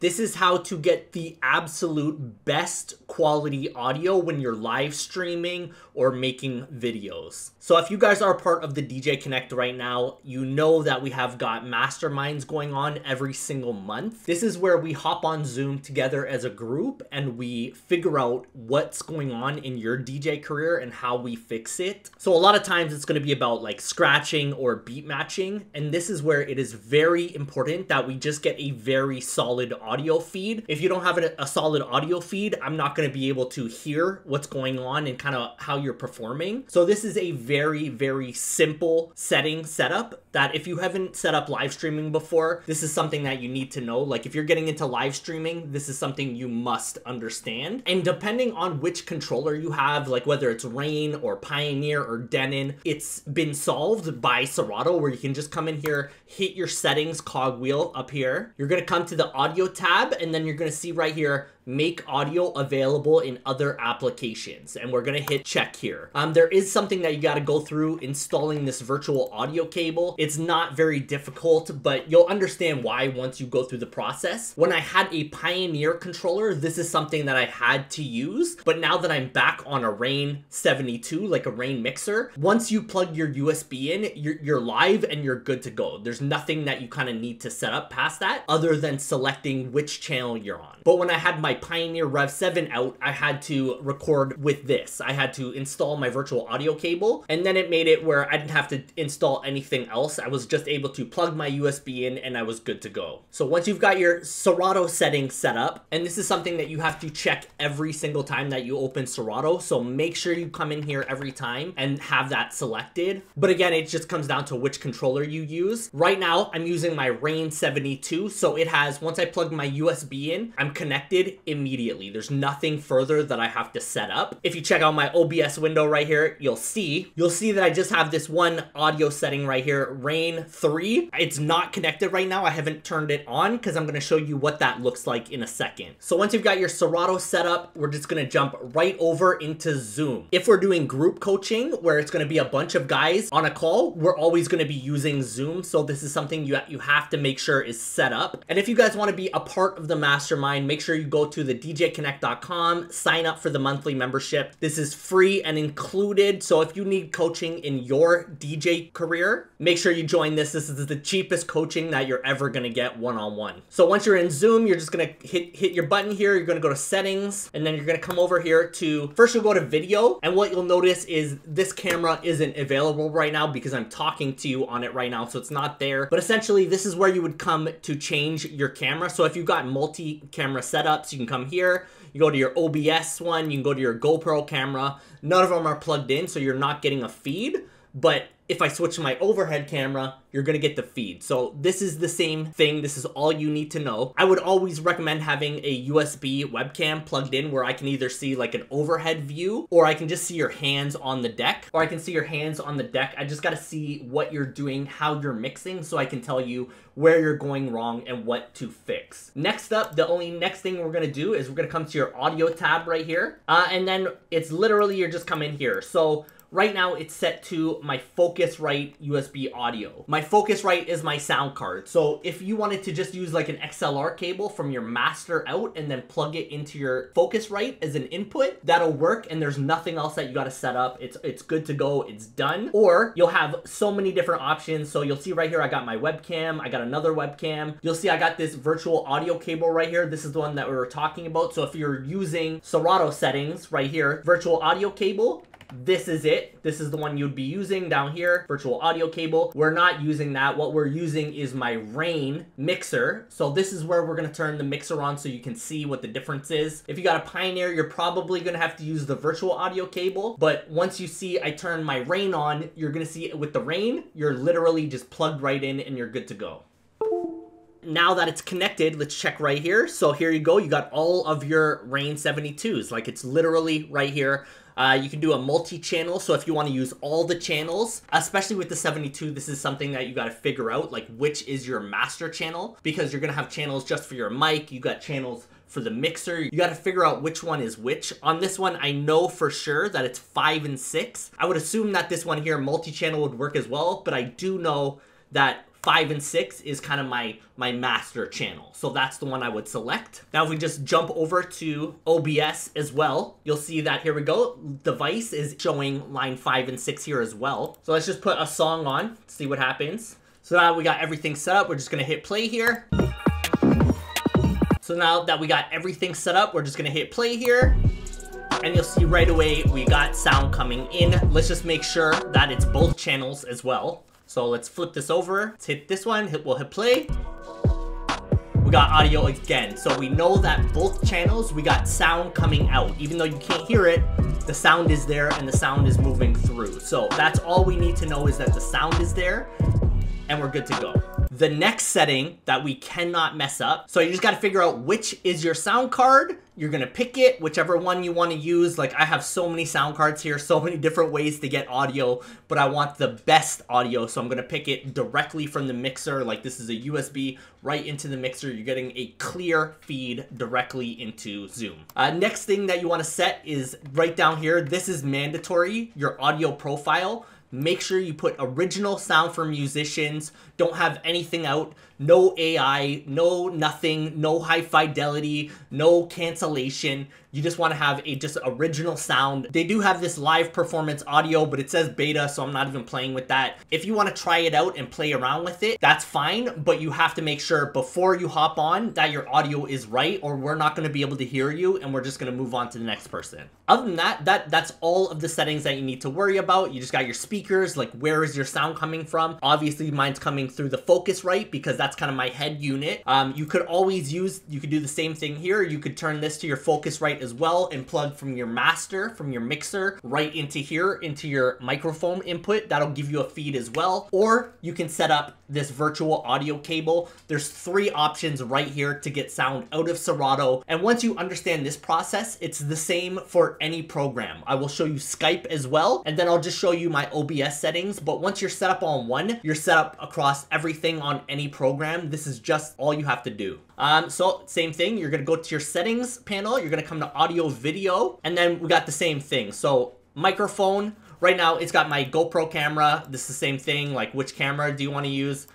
This is how to get the absolute best quality audio when you're live streaming or making videos. So if you guys are part of the DJ Connect right now, you know that we have got masterminds going on every single month. This is where we hop on Zoom together as a group and we figure out what's going on in your DJ career and how we fix it. So a lot of times it's going to be about like scratching or beat matching. And this is where it is very important that we just get a very solid audio feed. If you don't have a solid audio feed, I'm not going to be able to hear what's going on and kind of how you're performing. So this is a very, very simple setup that if you haven't set up live streaming before, this is something that you need to know. Like if you're getting into live streaming, this is something you must understand. And depending on which controller you have, like whether it's Rane or Pioneer or Denon, it's been solved by Serato where you can just come in here, hit your settings cogwheel up here. You're going to come to the audio tab, and then you're going to see right here, make audio available in other applications. And we're going to hit check here. There is something that you got to go through installing this virtual audio cable. It's not very difficult, but you'll understand why once you go through the process. When I had a Pioneer controller, this is something that I had to use. But now that I'm back on a Rane 72, like a Rane mixer, once you plug your USB in, you're live and you're good to go. There's nothing that you kind of need to set up past that other than selecting which channel you're on. But when I had my Pioneer Rev7 out, I had to record with this. I had to install my virtual audio cable, and then it made it where I didn't have to install anything else. I was just able to plug my USB in and I was good to go. So once you've got your Serato settings set up, and this is something that you have to check every single time that you open Serato, so make sure you come in here every time and have that selected. But again, it just comes down to which controller you use. Right now, I'm using my Rane 72, so it has, once I plug my USB in, I'm connected immediately. There's nothing further that I have to set up. If you check out my OBS window right here, you'll see that I just have this one audio setting right here, Rane 3. It's not connected right now. I haven't turned it on because I'm going to show you what that looks like in a second. So once you've got your Serato set up, we're just going to jump right over into Zoom. If we're doing group coaching where it's going to be a bunch of guys on a call, we're always going to be using Zoom. So this is something you have to make sure is set up. And if you guys want to be a part of the mastermind, make sure you go to the DJConnect.com, sign up for the monthly membership. This is free and included. So if you need coaching in your DJ career, make sure you join this. This is the cheapest coaching that you're ever going to get one-on-one. So once you're in Zoom, you're just going to hit your button here. You're going to go to settings, and then you're going to come over here to, first you'll go to video. And what you'll notice is this camera isn't available right now because I'm talking to you on it right now. So it's not there, but essentially this is where you would come to change your camera. So if you've got multi-camera setups, you can come here, you go to your OBS one, you can go to your GoPro camera. None of them are plugged in, so you're not getting a feed, but if I switch to my overhead camera, you're gonna get the feed. So this is the same thing. This is all you need to know. I would always recommend having a USB webcam plugged in where I can either see like an overhead view, or I can just see your hands on the deck, or I can see your hands on the deck. I just gotta see what you're doing, how you're mixing, so I can tell you where you're going wrong and what to fix. Next up, the only next thing we're gonna do is we're gonna come to your audio tab right here. And then it's literally, you're just come in here. So right now it's set to my Focusrite USB audio. My Focusrite is my sound card. So if you wanted to just use like an XLR cable from your master out and then plug it into your Focusrite as an input, that'll work. And there's nothing else that you got to set up. It's good to go. It's done. Or you'll have so many different options. So you'll see right here, I got my webcam. I got another webcam. You'll see I got this virtual audio cable right here. This is the one that we were talking about. So if you're using Serato settings right here, virtual audio cable, this is it. This is the one you'd be using down here, virtual audio cable. We're not using that. What we're using is my Rane mixer. So this is where we're going to turn the mixer on so you can see what the difference is. If you got a Pioneer, you're probably going to have to use the virtual audio cable. But once you see I turn my Rane on, you're going to see with the Rane, you're literally just plugged right in and you're good to go. Now that it's connected, let's check right here. So here you go. You got all of your Rane 72s. Like it's literally right here. You can do a multi-channel. So if you want to use all the channels, especially with the 72, this is something that you got to figure out, like which is your master channel, because you're going to have channels just for your mic. You got channels for the mixer. You got to figure out which one is which. On this one, I know for sure that it's 5 and 6. I would assume that this one here, multi-channel, would work as well, but I do know that 5 and 6 is kind of my master channel. So that's the one I would select. Now if we just jump over to OBS as well, you'll see that here we go. Device is showing line 5 and 6 here as well. So let's just put a song on, see what happens. So now we got everything set up, we're just gonna hit play here. So now that we got everything set up, we're just gonna hit play here. And you'll see right away, we got sound coming in. Let's just make sure that it's both channels as well. So let's flip this over, let's hit this one, we'll hit play. We got audio again. So we know that both channels, we got sound coming out. Even though you can't hear it, the sound is there and the sound is moving through. So that's all we need to know is that the sound is there and we're good to go. The next setting that we cannot mess up. So you just gotta figure out which is your sound card. You're gonna pick it, whichever one you wanna use. Like I have so many sound cards here, so many different ways to get audio, but I want the best audio. So I'm gonna pick it directly from the mixer. Like this is a USB right into the mixer. You're getting a clear feed directly into Zoom. Next thing that you wanna set is right down here. This is mandatory, your audio profile. Make sure you put original sound for musicians. Don't have anything out. No AI, no nothing, no high fidelity, no cancellation. You just want to have a just original sound. They do have this live performance audio, but it says beta, so I'm not even playing with that. If you want to try it out and play around with it, that's fine, but you have to make sure before you hop on that your audio is right, or we're not going to be able to hear you and we're just going to move on to the next person. Other than that, that's all of the settings that you need to worry about. You just got your speakers, like where is your sound coming from? Obviously mine's coming through the Focusrite because that's kind of my head unit. You could always use, you could do the same thing here. You could turn this to your Focusrite as well and plug from your master, from your mixer, right into here, into your microphone input. That'll give you a feed as well. Or you can set up this virtual audio cable. There's 3 options right here to get sound out of Serato. And once you understand this process, it's the same for any program. I will show you Skype as well, and then I'll just show you my OBS settings. But once you're set up on one, you're set up across everything on any program. This is just all you have to do. So same thing, you're gonna go to your settings panel, you're gonna come to audio video, and then we got the same thing. So microphone, right now it's got my GoPro camera. This is the same thing, like which camera do you wanna use?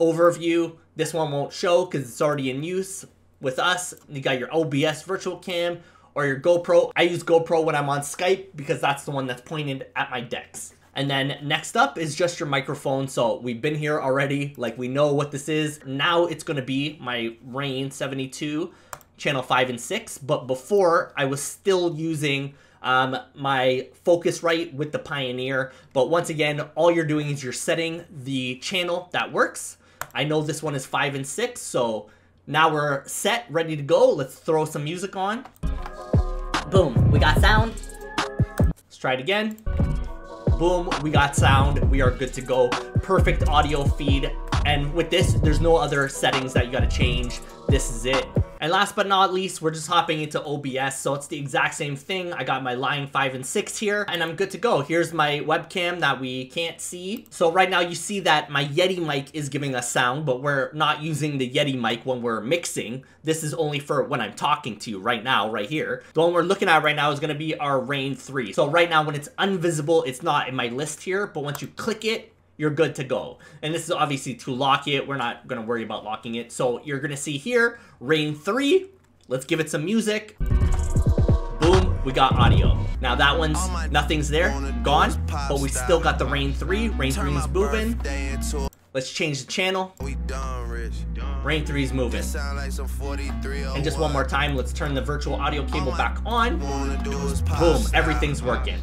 Overview, this one won't show because it's already in use with us. You got your OBS virtual cam or your GoPro. I use GoPro when I'm on Skype because that's the one that's pointed at my decks. And then next up is just your microphone. So we've been here already, like we know what this is. Now it's gonna be my Rane 72, channel 5 and 6. But before I was still using my Focusrite with the Pioneer. But once again, all you're doing is you're setting the channel that works. I know this one is 5 and 6. So now we're set, ready to go. Let's throw some music on. Boom, we got sound. Let's try it again. Boom, we got sound, we are good to go. Perfect audio feed. And with this, there's no other settings that you gotta change. This is it. And last but not least, we're just hopping into OBS. So it's the exact same thing. I got my line 5 and 6 here and I'm good to go. Here's my webcam that we can't see. So right now you see that my Yeti mic is giving us sound, but we're not using the Yeti mic when we're mixing. This is only for when I'm talking to you right now, right here. The one we're looking at right now is gonna be our Rane 3. So right now when it's invisible, it's not in my list here, but once you click it, you're good to go. And this is obviously to lock it. We're not gonna worry about locking it. So you're gonna see here, Rane 3. Let's give it some music. Boom, we got audio. Now that one's, nothing's there, gone, but we still got the Rane 3. Rane 3 is moving. Let's change the channel. Rane 3 is moving. And just one more time, let's turn the virtual audio cable back on. Boom, everything's working.